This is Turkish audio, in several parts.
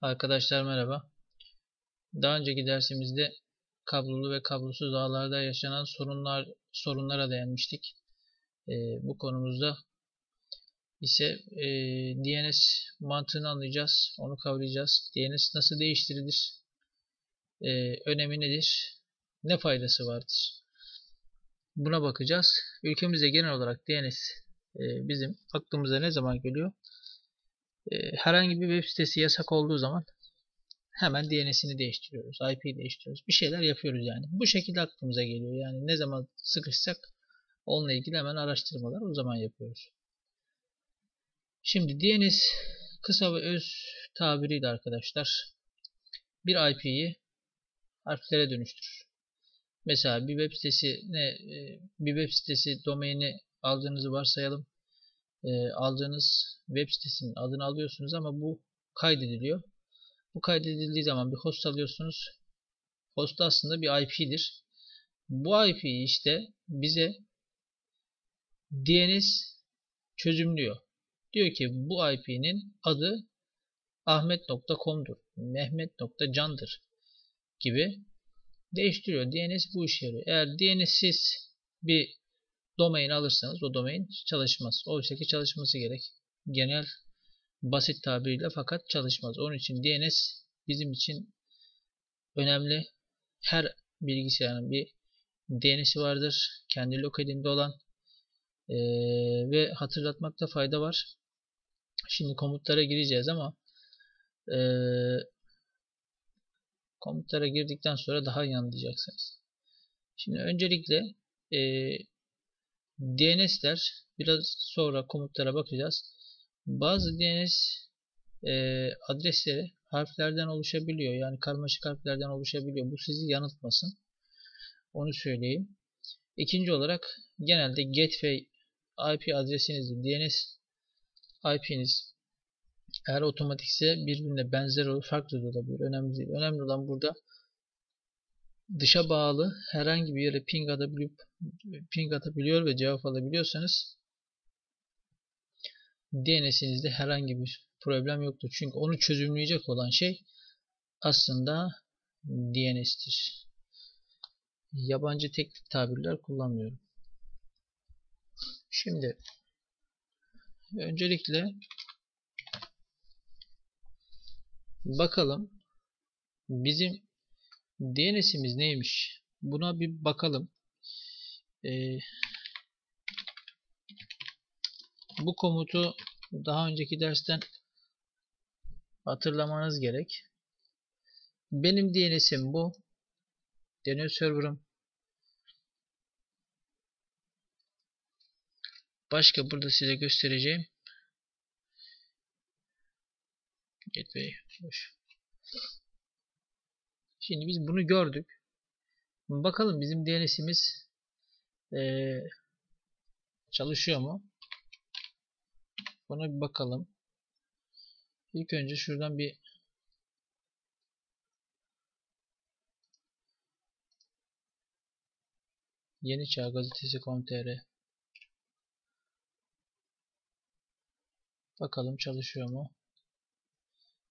Arkadaşlar merhaba. Daha önceki dersimizde kablolu ve kablosuz ağlarda yaşanan sorunlara dayanmıştık. Bu konumuzda ise DNS mantığını anlayacağız, onu kavrayacağız. DNS nasıl değiştirilir? Önemi nedir? Ne faydası vardır? Buna bakacağız. Ülkemizde genel olarak DNS bizim aklımıza ne zaman geliyor? Herhangi bir web sitesi yasak olduğu zaman hemen DNS'ini değiştiriyoruz, IP'yi değiştiriyoruz, bir şeyler yapıyoruz yani. Bu şekilde aklımıza geliyor. Yani ne zaman sıkışsak onunla ilgili hemen araştırmalar o zaman yapıyoruz. Şimdi DNS kısa ve öz tabiriyle arkadaşlar bir IP'yi harflere dönüştürür. Mesela bir web sitesi domaini aldığınızı varsayalım. Aldığınız web sitesinin adını alıyorsunuz ama bu kaydediliyor. Bu kaydedildiği zaman bir host alıyorsunuz. Host aslında bir IP'dir. Bu IP'yi işte bize DNS çözümlüyor. Diyor ki bu IP'nin adı ahmet.com'dur, mehmet.can'dır gibi değiştiriyor. DNS bu işe yarıyor. Eğer DNS'siz bir domain alırsanız o domain çalışmaz. Oysa ki çalışması gerek. Genel basit tabiriyle fakat çalışmaz. Onun için DNS bizim için önemli. Her bilgisayarın bir DNS'i vardır. Kendi lokalinde olan ve hatırlatmakta fayda var. Şimdi komutlara gireceğiz ama komutlara girdikten sonra daha iyi anlayacaksınız. Şimdi öncelikle DNS'ler, biraz sonra komutlara bakacağız. Bazı DNS adresleri harflerden oluşabiliyor. Yani karmaşık harflerden oluşabiliyor. Bu sizi yanıltmasın. Onu söyleyeyim. İkinci olarak genelde gateway IP adresiniz, DNS IP'niz eğer otomatikse birbirine benzer olur, farklı da olabilir. Önemli değil. Önemli olan burada dışa bağlı herhangi bir yere ping atabiliyor ve cevap alabiliyorsanız DNS'inizde herhangi bir problem yoktur. Çünkü onu çözümleyecek olan şey aslında DNS'tir. Yabancı teknik tabirler kullanmıyorum. Şimdi öncelikle bakalım bizim DNS'imiz neymiş? Buna bir bakalım. Bu komutu daha önceki dersten hatırlamanız gerek. Benim DNS'im bu. DNS server'ım. Başka burada size göstereceğim. Gateway. Şimdi biz bunu gördük. Bakalım bizim DNS'imiz çalışıyor mu? Buna bir bakalım. İlk önce şuradan bir Yeniçağ Gazetesi.com.tr bakalım çalışıyor mu?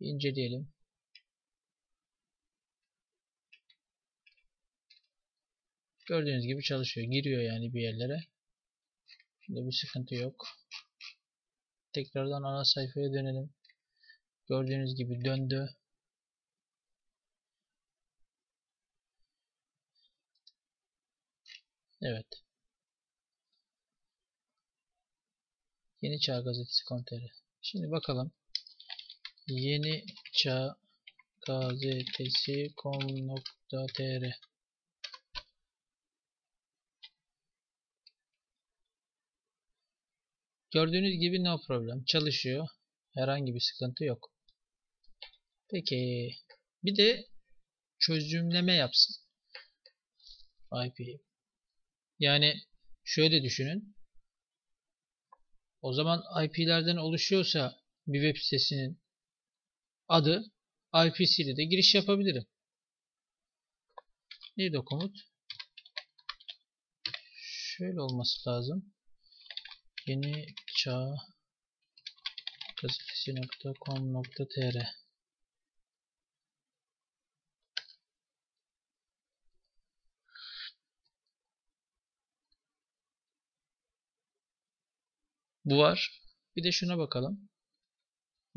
İnceleyelim. Gördüğünüz gibi çalışıyor. Giriyor yani bir yerlere. Şurada bir sıkıntı yok. Tekrardan ana sayfaya dönelim. Gördüğünüz gibi döndü. Evet. Yeniçağ Gazetesi.com.tr. Şimdi bakalım. Yeniçağ Gazetesi.com.tr. Gördüğünüz gibi no problem. Çalışıyor. Herhangi bir sıkıntı yok. Peki. Bir de çözümleme yapsın. IP'yi. Yani şöyle düşünün. O zaman IP'lerden oluşuyorsa bir web sitesinin adı IP'siyle de giriş yapabilirim. Neydi o komut? Şöyle olması lazım. Yeniçağ Gazetesi.com.tr Bu var. Bir de şuna bakalım.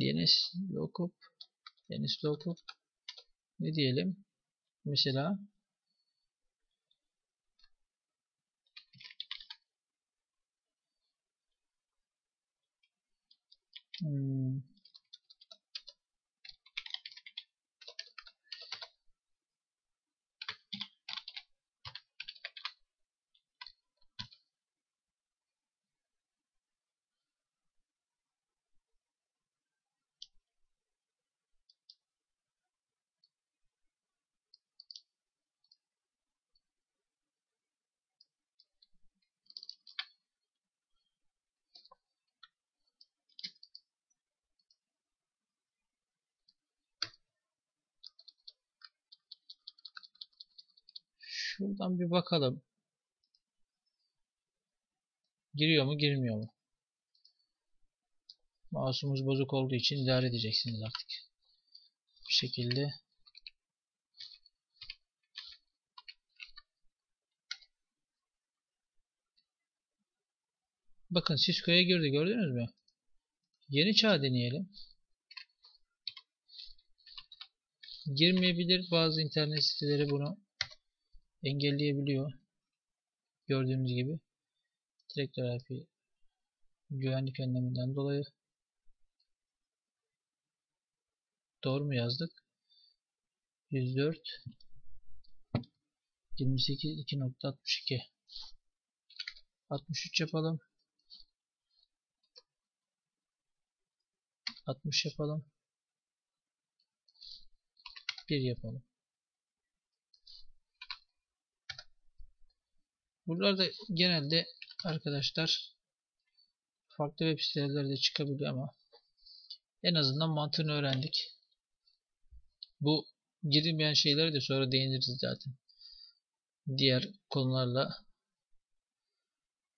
DNS lookup. DNS lookup. Ne diyelim? Mesela şuradan bir bakalım. Giriyor mu, girmiyor mu? Mouse'umuz bozuk olduğu için idare edeceksiniz artık. Bu şekilde. Bakın Cisco'ya girdi, gördünüz mü? Yeniçağ deneyelim. Girmeyebilir. Bazı internet siteleri bunu engelleyebiliyor. Gördüğünüz gibi direktör IP güvenlik önleminden dolayı. Doğru mu yazdık? 104.28.2.62 63 yapalım. 60 yapalım. 1 yapalım. Buralarda genelde arkadaşlar farklı web sitelerde çıkabiliyor ama en azından mantığını öğrendik. Bu girilmeyen şeyleri de sonra değiniriz zaten. Diğer konularla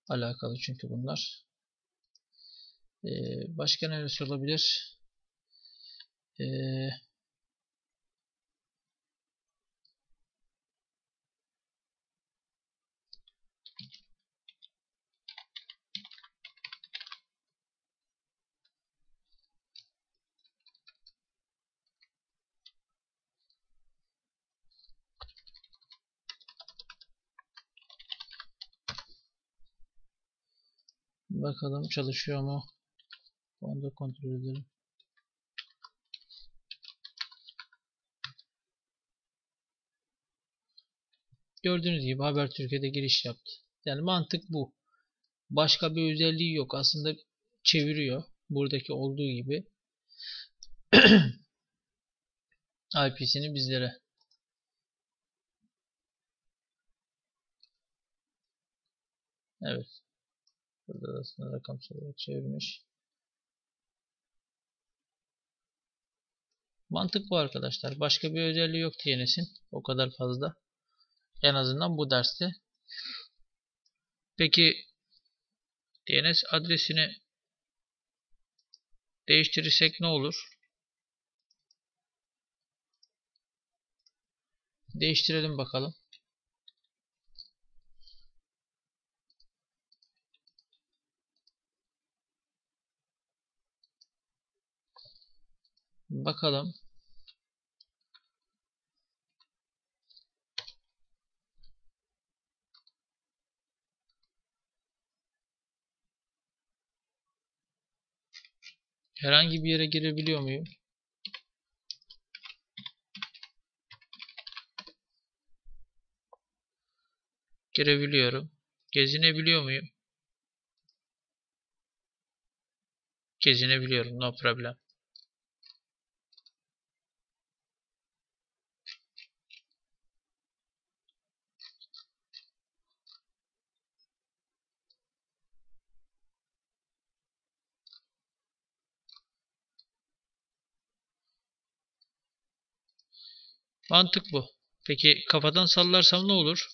alakalı çünkü bunlar. Başka neresi olabilir? Bakalım çalışıyor mu? Onu da kontrol edelim. Gördüğünüz gibi Haber Türkiye'de giriş yaptı. Yani mantık bu. Başka bir özelliği yok. Aslında çeviriyor. Buradaki olduğu gibi. IP'sini bizlere. Evet. Burada da aslında rakamsal olarak çevirmiş. Mantık bu arkadaşlar. Başka bir özelliği yok DNS'in. O kadar fazla. En azından bu derste. Peki DNS adresini değiştirirsek ne olur? Değiştirelim bakalım. Bakalım. Herhangi bir yere girebiliyor muyum? Girebiliyorum. Gezinebiliyor muyum? Gezinebiliyorum. No problem. Mantık bu. Peki kafadan sallarsam ne olur?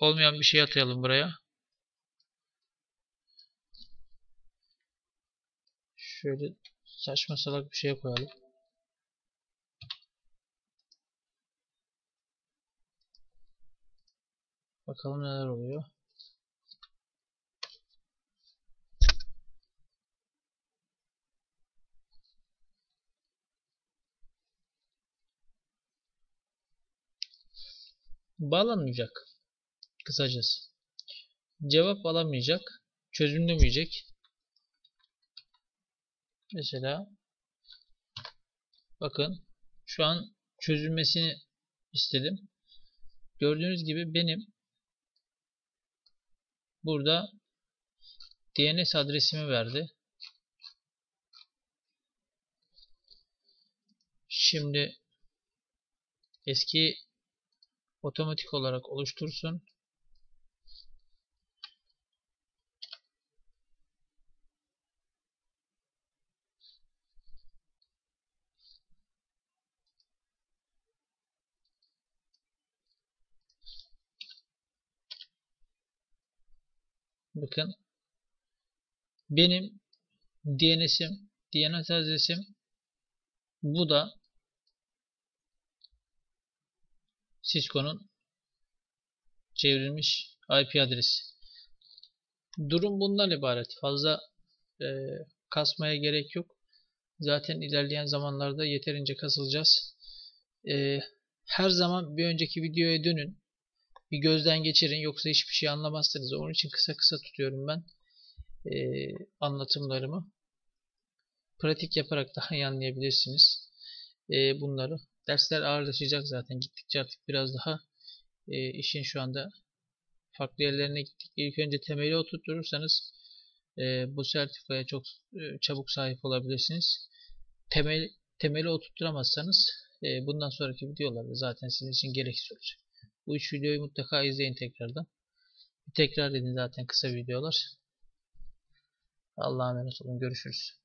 Olmayan bir şey atayalım buraya. Şöyle saçma salak bir şey koyalım. Bakalım neler oluyor. bağlanmayacak. Kısacası. Cevap alamayacak. Çözümlemeyecek. Mesela bakın şu an çözülmesini istedim. Gördüğünüz gibi benim burada DNS adresimi verdi. Şimdi eski otomatik olarak oluştursun. Bakın benim DNS adresim bu da Cisco'nun çevrilmiş IP adresi. Durum bundan ibaret. Fazla kasmaya gerek yok. Zaten ilerleyen zamanlarda yeterince kasılacağız. Her zaman bir önceki videoya dönün. Bir gözden geçirin. Yoksa hiçbir şey anlamazsınız. Onun için kısa kısa tutuyorum ben anlatımlarımı. Pratik yaparak daha iyi anlayabilirsiniz bunları. Dersler ağırlaşacak zaten. Gittikçe artık biraz daha işin şu anda farklı yerlerine gittik. İlk önce temeli oturtursanız bu sertifikaya çok çabuk sahip olabilirsiniz. Temeli oturtturamazsanız bundan sonraki videolarda zaten sizin için gereksiz olacak. Bu üç videoyu mutlaka izleyin tekrardan. Tekrar edin zaten kısa videolar. Allah'a emanet olun. Görüşürüz.